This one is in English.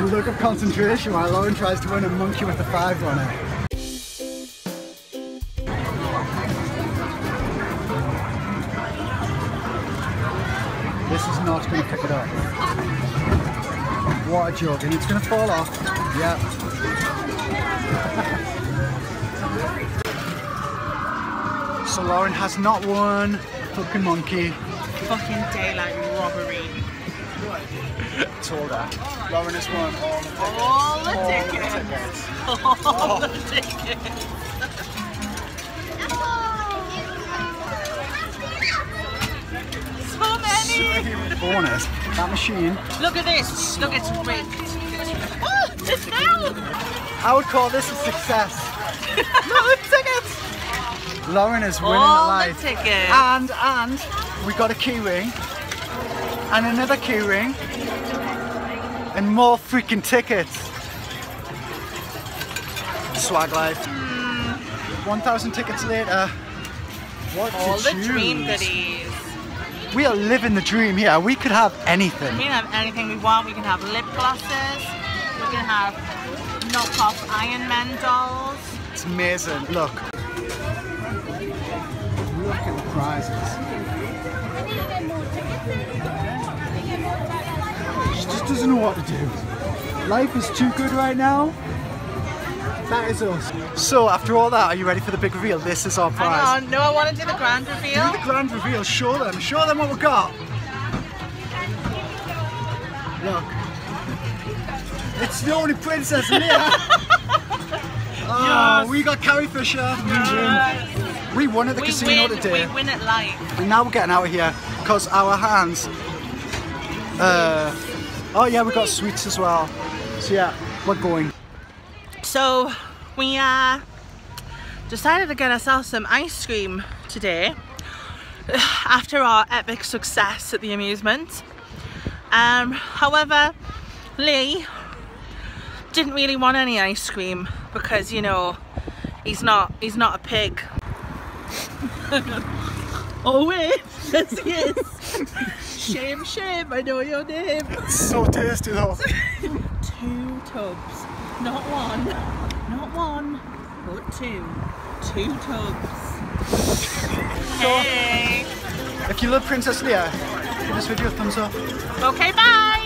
The look of concentration while Lauren tries to win a monkey with a 5 on it. This is not going to pick it up. What a joke, and it's going to fall off. Yep. So Lauren has not won. Fucking monkey. Fucking daylight robbery. It's all that. Lauren has won all the tickets. So many! Bonus. That machine. Look at this. Look, it's rigged. Oh, it's now! I would call this a success. No tickets! Lauren is winning the tickets. And we got a key ring. And another key ring. And more freaking tickets. Swag life. 1,000 tickets later. What all the dream goodies. We are living the dream here. We could have anything. We can have anything we want. We can have lip glosses. We can have knockoff Iron Man dolls. It's amazing. Look. Look at the prizes. She just doesn't know what to do. Life is too good right now. That is us. So after all that, are you ready for the big reveal? This is our prize. Hang on, no, I want to do the grand reveal. Do the grand reveal, show them what we got. Look. It's the only Princess Leia. Oh, yes. We got Carrie Fisher. Yes. We won at the casino today. We win at life. And now we're getting out of here because our hands... oh yeah, we got sweets as well. So yeah, we're going. So we decided to get ourselves some ice cream today after our epic success at the amusement. However, Lee didn't really want any ice cream because, you know, he's not a pig. Oh wait, yes he is. Shame, shame, I know your name. It's so tasty though. 2 tubs. Not one, not one, but 2 tubs. Hey! If you love Princess Leia, give this video a thumbs up. Okay, bye!